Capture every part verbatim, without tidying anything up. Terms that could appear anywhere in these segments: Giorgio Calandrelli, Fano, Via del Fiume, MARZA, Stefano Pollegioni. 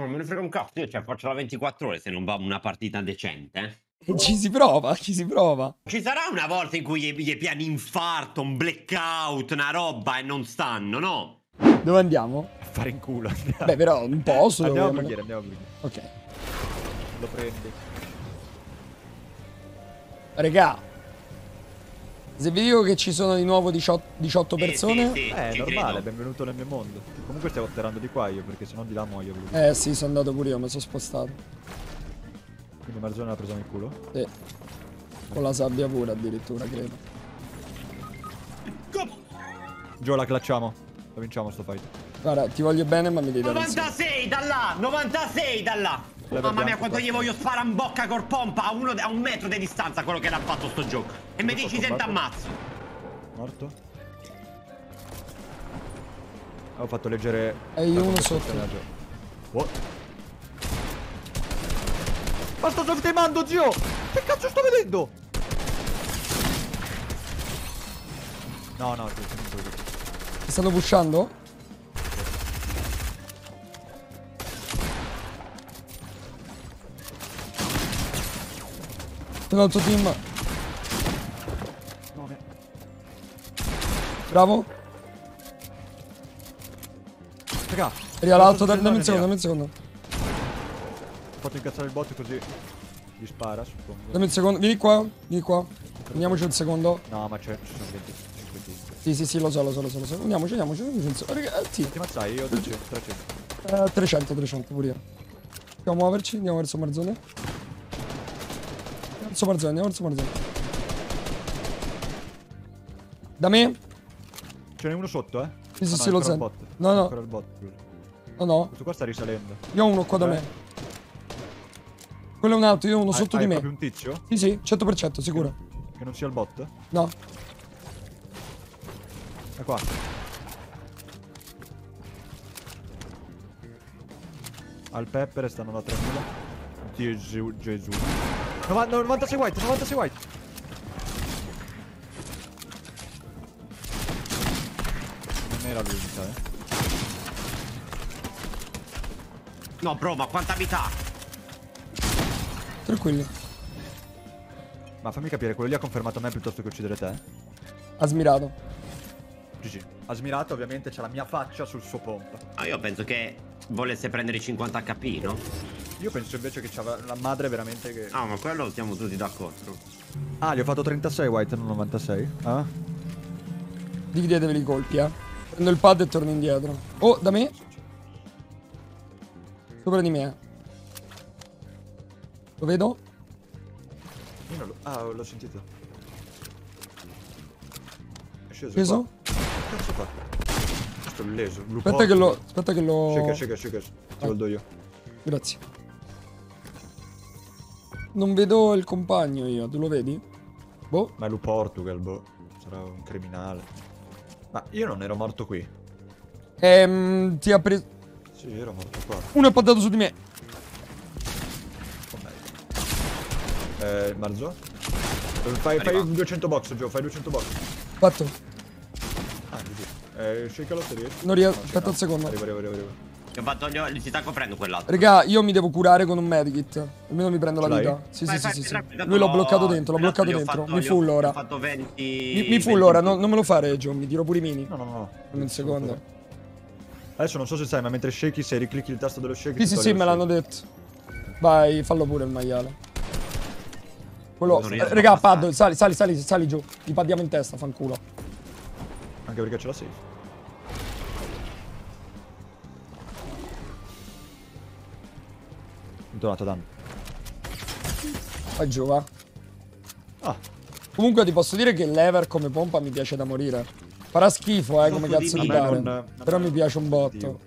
Non me ne frega un cazzo, io cioè, faccio la ventiquattro ore se non va una partita decente. Eh. Ci si prova, ci si prova. Ci sarà una volta in cui gli, gli piani infarto, un blackout, una roba e non stanno, no? Dove andiamo? A fare in culo. Andiamo. Beh, però un po' solo. Andiamo a brighiere, andiamo a brighiere. Ok. Lo prendi. Regà, se vi dico che ci sono di nuovo diciotto, diciotto sì, persone sì, sì, eh, è normale, credo. Benvenuto nel mio mondo. Comunque stiamo atterrando di qua io, perché sennò di là muoio. Eh sì, sono andato pure io, mi sono spostato. Quindi Marzone l'ha presa nel culo? Sì. Con la sabbia pure addirittura, credo. Gio, la clutchiamo. La vinciamo sto fight. Guarda, ti voglio bene ma mi devi dare novantasei da là, novantasei da là. Mamma mia quanto gli voglio sparare in bocca col pompa a, uno, a un metro di distanza quello che l'ha fatto sto gioco. E mi dici se t'ammazzo. Morto. Ho fatto leggere. E io uno sotto. What? Ma sto soffermando zio! Che cazzo sto vedendo? No no zio, non so. Ti stanno pushando? L'altro team. Bravo. Raga, raga l'altro, dammi un secondo, dammi un secondo. Ho fatto incazzare il bot così gli spara, suppongo. Dammi un secondo, vieni qua, vieni qua. Uniamoci un secondo. No, ma c'è, ci sono venti, cinquanta. Sì, sì, sì, lo so, lo so, lo so, lo so. Uniamoci, uniamoci, uniamoci un secondo. Raga, sì. Ti mazzai, io ho trecento. Eh, trecento, trecento pure io. Andiamo a muoverci, andiamo verso Marzone. Verso Marzone, andiamo verso Marzone. Da me? Ce n'è uno sotto, eh? Sì, sì, ah, sì, lo sento. No, no. Il bot. No, no. Questo qua sta risalendo. Io ho uno qua da me. Quello è un altro, io ho uno hai, sotto hai di me. Hai proprio un tizio? Sì, sì, cento per cento, sicuro. Che, che non sia il bot? No. È qua. Al Pepper stanno da tremila. Gesù, Gesù. novantasei white, novantasei white. Non era l'unica, eh. No, bro, ma quanta vita? Tranquillo. Ma fammi capire, quello lì ha confermato me piuttosto che uccidere te. Ha smirato. gi gi. Ha smirato, ovviamente c'è la mia faccia sul suo pompa. Ah, io penso che volesse prendere i cinquanta acca pi, no? Io penso invece che c'aveva la madre veramente che... Ah, ma quello siamo tutti d'accordo. Ah, gli ho fatto trentasei white, non novantasei. Ah? Dividetevi i colpi, eh. Prendo il pad e torno indietro. Oh, da me. Sopra di me. Lo vedo. Io non lo... Ah, l'ho sentito. È sceso, sceso? Qua. Cazzo qua. Questo è leso. Aspetta che lo... Aspetta che lo... Shake, shake, shake. Te lo do io. Grazie. Non vedo il compagno io, tu lo vedi? Boh. Ma è lui Portugal, boh. Sarà un criminale. Ma io non ero morto qui. Ehm, ti ha preso... Sì, ero morto qua. Uno è paddato su di me. Oh, eh, Marzo? Fai, fai duecento box, Gio, fai duecento box. Fatto. Ah, così. Eh, shakalo se riesci. Non riesco, no, aspetta no. Un secondo. Arrivo, arrivo, arrivo. Ho fatto gli olio, si sta coprendo quell'altro. Raga, io mi devo curare con un medkit. Almeno mi prendo la vita. Sì, vai, sì, vai, sì, vai, sì. Lui l'ho bloccato dentro, l'ho bloccato dentro. Fatto, mi full ora. Ho fatto venti... Mi, mi full venti ora, no, non me lo fare, Gio, mi tiro pure i mini. No, no, no. Un no, secondo. No. Adesso non so se sai, ma mentre shaky, se riclicchi il tasto dello shaky... Sì, sì, sì, me l'hanno detto. Vai, fallo pure il maiale. Quello... Raga, paddo, sali, sali, sali, sali giù. Gli paddiamo in testa, fanculo. Anche perché ce la safe. Donato danno. Vai giù va. Ah. Comunque ti posso dire che l'ever come pompa mi piace da morire. Farà schifo eh come cazzo di dare. Però mi piace un botto.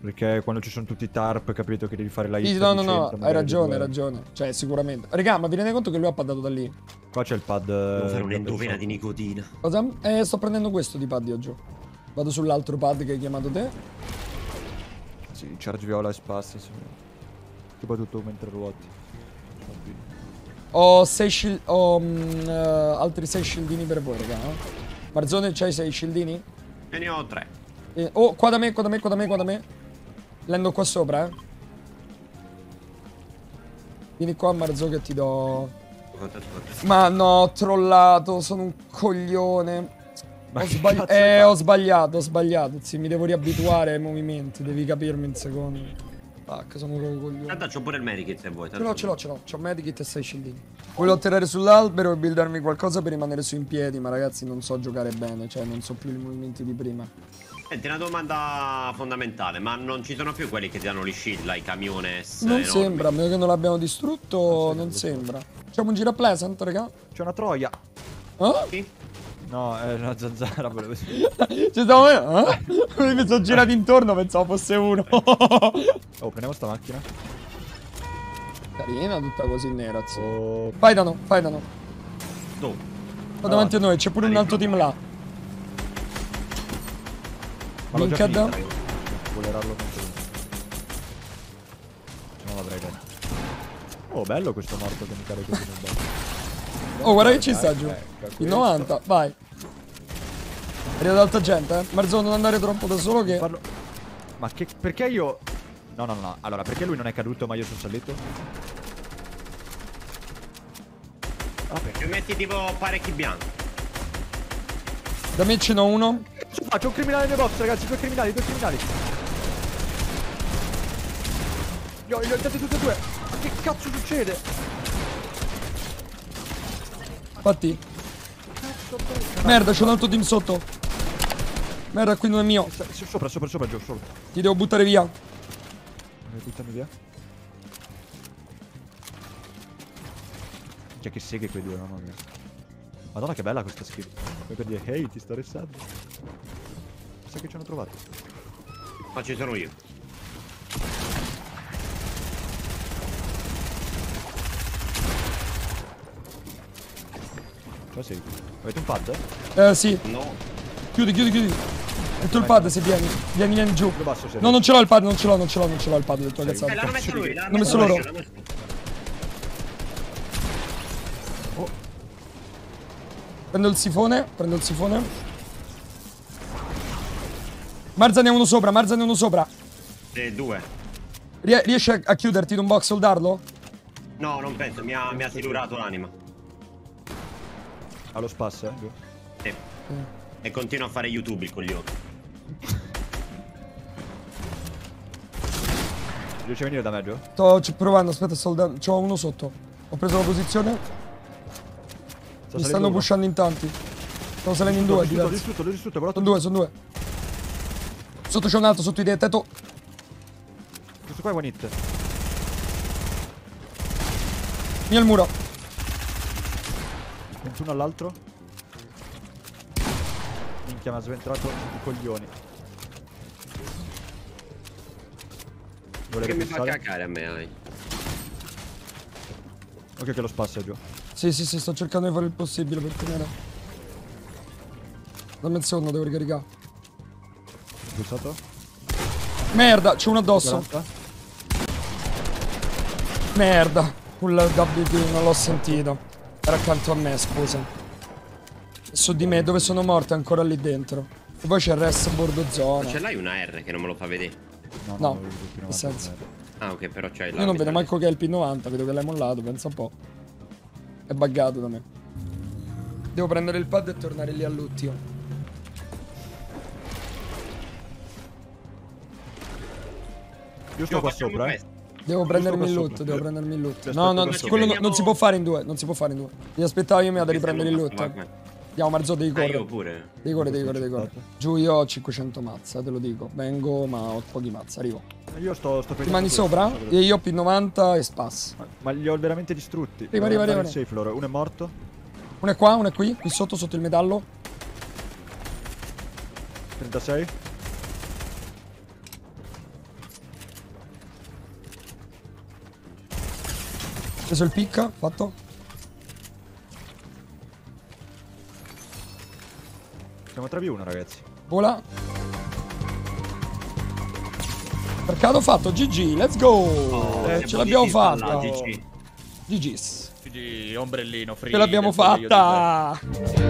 Perché quando ci sono tutti i tarp capito che devi fare la hit. No no no hai ragione hai ragione. Cioè sicuramente. Regà ma vi rendete conto che lui ha paddato da lì? Qua c'è il pad. Devo fare un'endovena di nicotina. Cosa? Eh sto prendendo questo di pad io giù. Vado sull'altro pad che hai chiamato te. Sì charge viola e spassa. Soprattutto mentre ruoti. Ho sei shield. Ho um, uh, altri sei shieldini per voi, raga. Eh? Marzone, c'hai sei shieldini? E ne ho tre. Eh, oh, qua da me, qua da me, qua da me, qua da me. Lendo qua sopra, eh. Vieni qua, Marzo, che ti do. Ma no, ho trollato, sono un coglione. Ho, sbagli eh, ho sbagliato, ho sbagliato. Sì, mi devo riabituare ai movimenti, devi capirmi un secondo. Pacca, sono un coglione. Tanto c'ho pure il medikit se vuoi. Ce l'ho, ce l'ho, ce l'ho. C'ho medikit e sei scillini. Volevo atterrare sull'albero e buildarmi qualcosa per rimanere su in piedi, ma ragazzi non so giocare bene, cioè non so più i movimenti di prima. Senti, una domanda fondamentale, ma non ci sono più quelli che ti danno gli shield, i camiones? Non enormi. Sembra, a meno che non l'abbiamo distrutto, non sembra. Facciamo un giro a Pleasant, raga. C'è una troia. Oh? Sì. No, è una zanzara, volevo dire. Ci stavo... Eh? Mi sono girato intorno, pensavo fosse uno. Oh, prendiamo sta macchina. Carina, tutta così nera, zio. Oh. Fai da no, fai da no. Dove? Sta davanti a noi, c'è pure un altro team là. Ma l'ho già finita. Volerarlo con te. Non l'avrei bene. Oh, bello questo morto che mi carica così nel botto. Oh, guarda che ci sta giù. Il novanta, vai. Arriva da alta gente, eh. Marzo, non andare troppo da solo che... Parlo... Ma che... Perché io... No, no, no. Allora, perché lui non è caduto ma io sono salito? Ah, perché? Mi metti tipo parecchi bianchi. Da me ce n'ho uno. Su, faccio un criminale nei box, ragazzi. Due criminali, due criminali. Li ho aiutati tutti e due. Ma che cazzo succede? Fatti. Merda, c'è un altro team sotto. Merda, qui non è mio. Sopra, sopra, sopra, giù, sopra. Ti devo buttare via. Devi buttarmi via? Cioè, che seghe quei due, mamma mia. Madonna, che bella questa skill. Come per dire, hey, ti sto restando. Sai che ci hanno trovato. Ma ci sono io. Sì. Avete un pad? Eh sì. No. Chiudi, chiudi, chiudi. Metto il pad se vieni. Vieni, vieni giù. Basso, no, non ce l'ho il pad, non ce l'ho, non ce l'ho, non ce l'ho il pad del tuo cazzata. L'hanno messo lui, l'hanno messo loro. Oh. Prendo il sifone, prendo il sifone. Marza ne è uno sopra, Marza ne è uno sopra. E due. Rie riesci a, a chiuderti d'un box soldarlo? No, non penso, mi ha, mi ha silurato l'anima. Allo spasso, eh? Sì. Eh. E continua a fare YouTube il coglione. Riesci a venire da me, Gio? Sto provando, aspetta, soldato. C'ho uno sotto. Ho preso la posizione. Sto Mi stanno uno. pushando in tanti. Stanno salendo in due, di là. L'ho distrutto, l'ho distrutto, però. Sono due, sono due. Sotto c'è un altro, sotto i dei, tetto. Questo qua è one hit. Mio il muro. ventuno all'altro. Minchia, mi ha sventrato i coglioni. Volevo che mi fa cacare a me, hai. Ok, che lo spassa giù. Sì, sì, sì, sto cercando di fare il possibile per tenere. Dammi il secondo, devo ricaricare. Bussato. Merda, c'è uno addosso. Merda, quella W D non l'ho sentito. Era accanto a me, scusa. Su di me, dove sono morto, è ancora lì dentro. E poi c'è il resto a bordo zona. Ma ce l'hai una R che non me lo fa vedere? No, no, no, nel senso. Ah, ok, però c'hai la... Io non vedo manco che è il P novanta, vedo che l'hai mollato, pensa un po'. È buggato da me. Devo prendere il pad e tornare lì all'ultimo. Io sto qua sopra, eh. Devo prendermi il loot, devo prendermi il loot. No, no, quello no, non si può fare in due, non si può fare in due. Devi aspettare io mi vado a riprendere il loot. Andiamo, Marzo, devi correre. Io pure. Devi correre, devi correre, devi correre. Giù io ho cinquecento mazza, te lo dico. Vengo, ma ho pochi mazza, arrivo. Io sto sto Ti mani sopra? E io ho P novanta e spass. Ma li ho veramente distrutti. Prima, arriva, arriva. Uno è morto. Uno è qua, uno è qui, qui sotto, sotto il metallo. trentasei. Ho preso il picca, fatto. Siamo a tre v uno, ragazzi. Vola. Mercato fatto, G G, let's go. Oh, eh, ce l'abbiamo fatta. G G. G G's. G G, ombrellino, free. Ce l'abbiamo fatta.